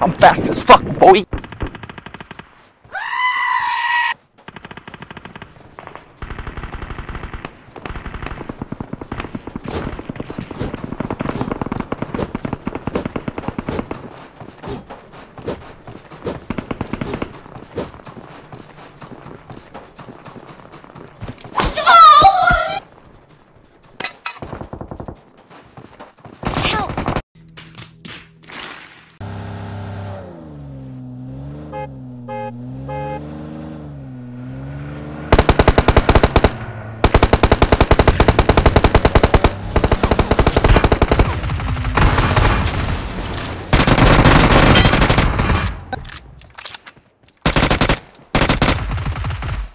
I'm fast as fuck, boy!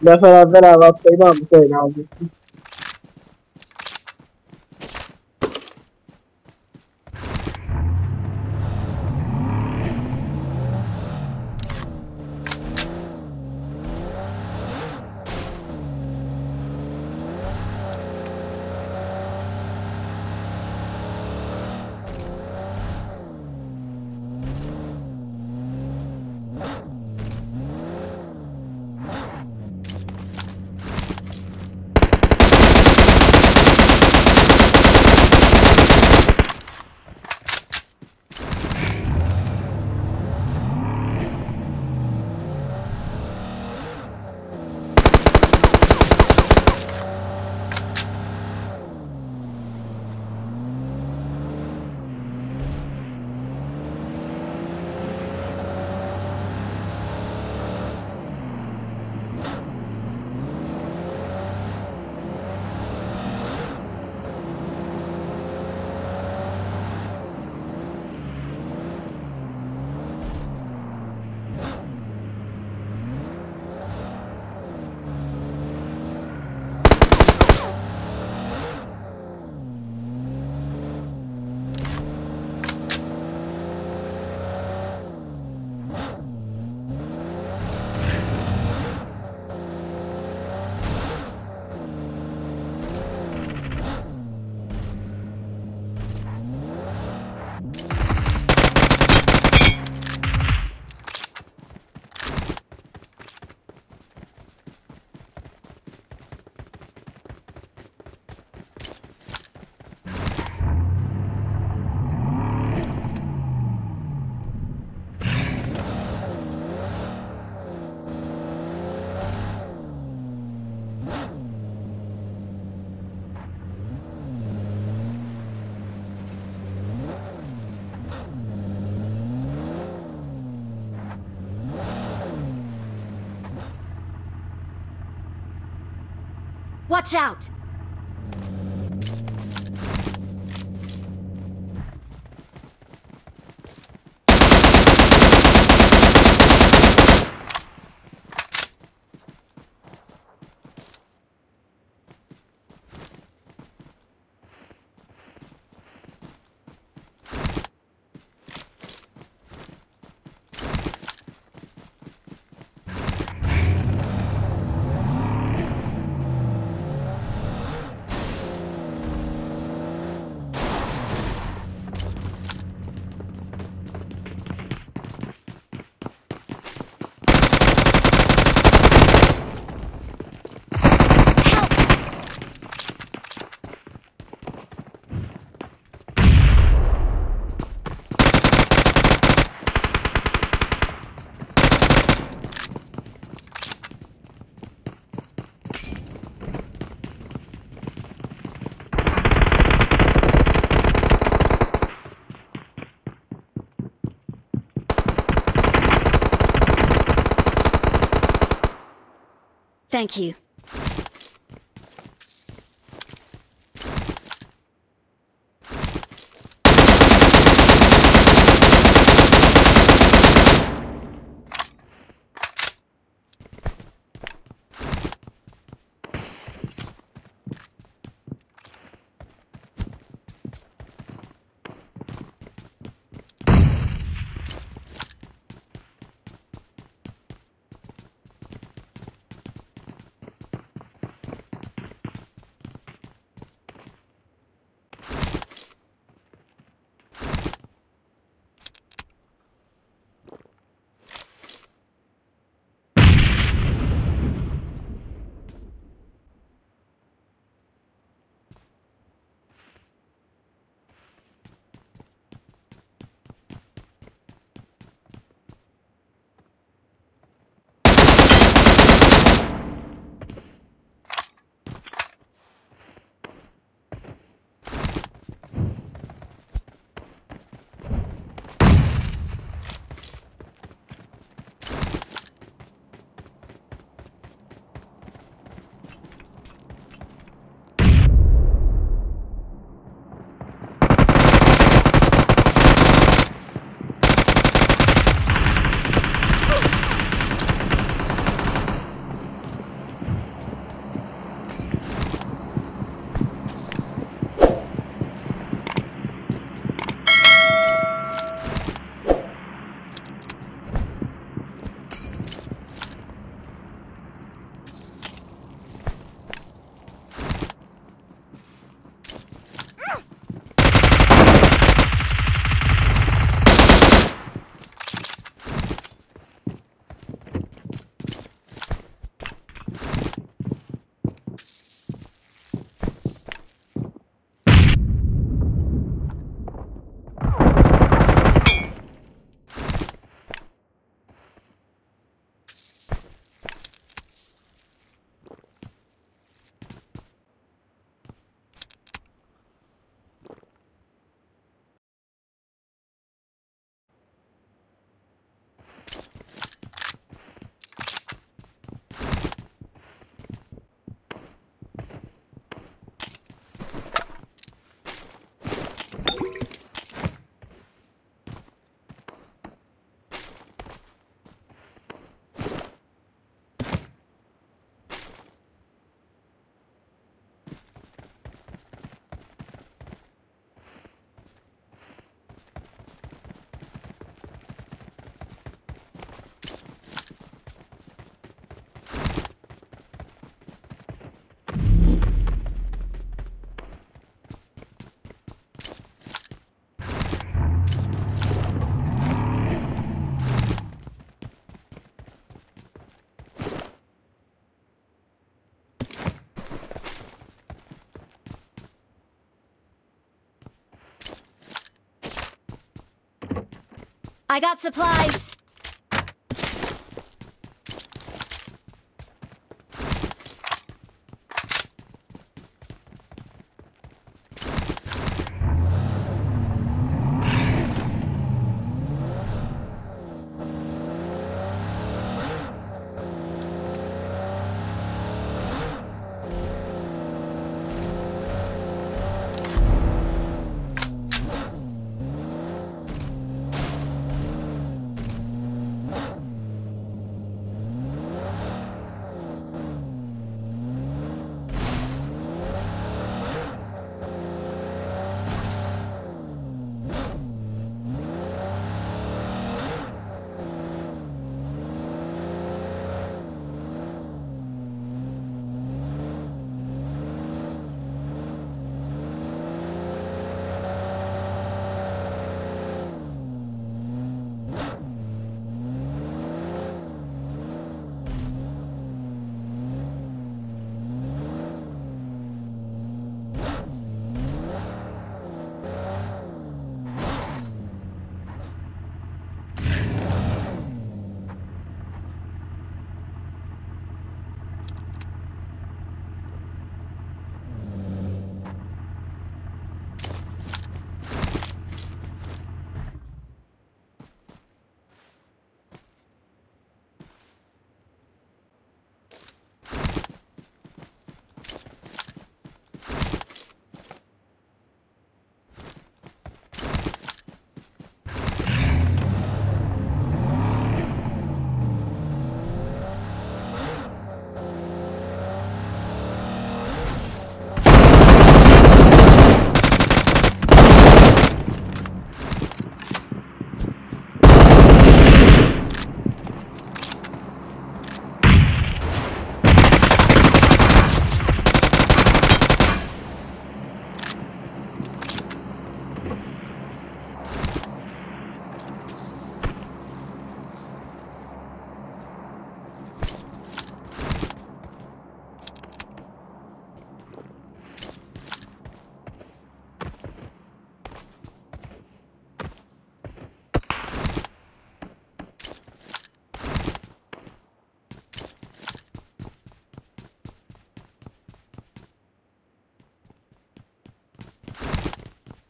That's what I've been about to say, Mom. Sorry, now. Watch out! Thank you. I got supplies!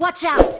Watch out!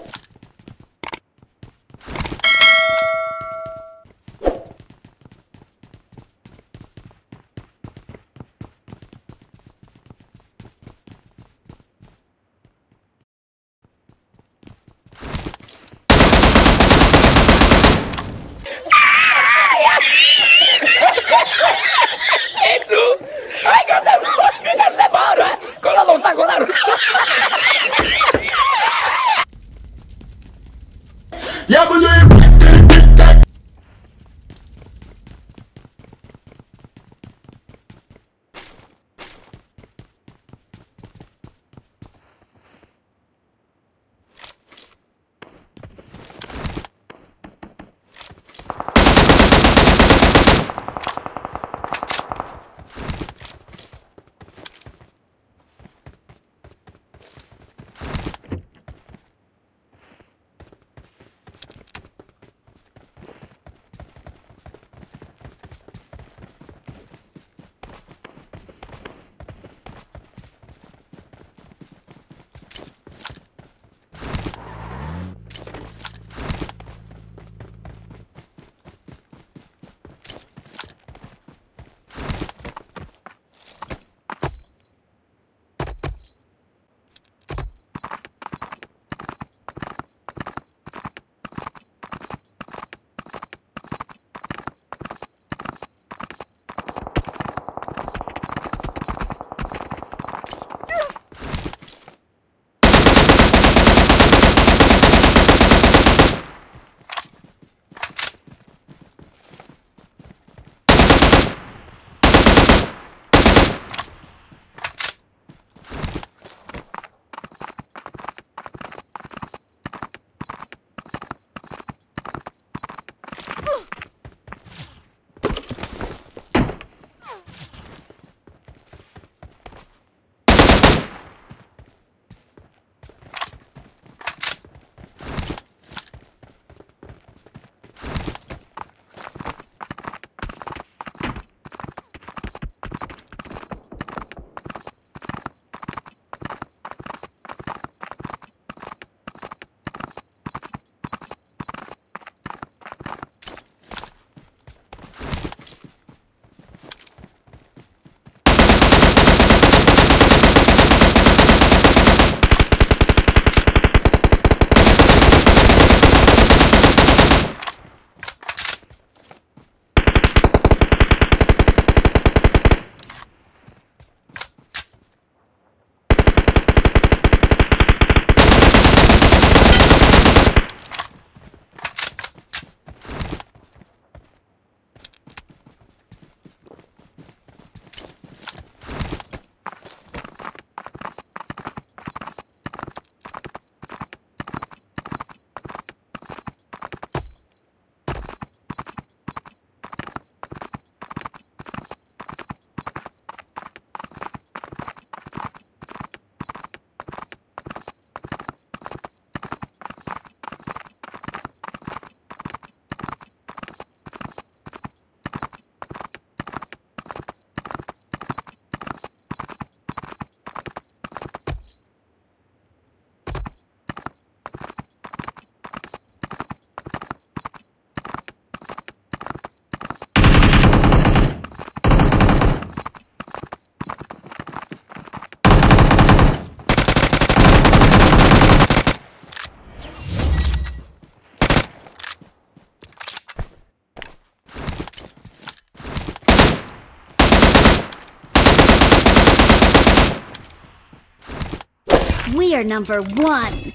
We are number one.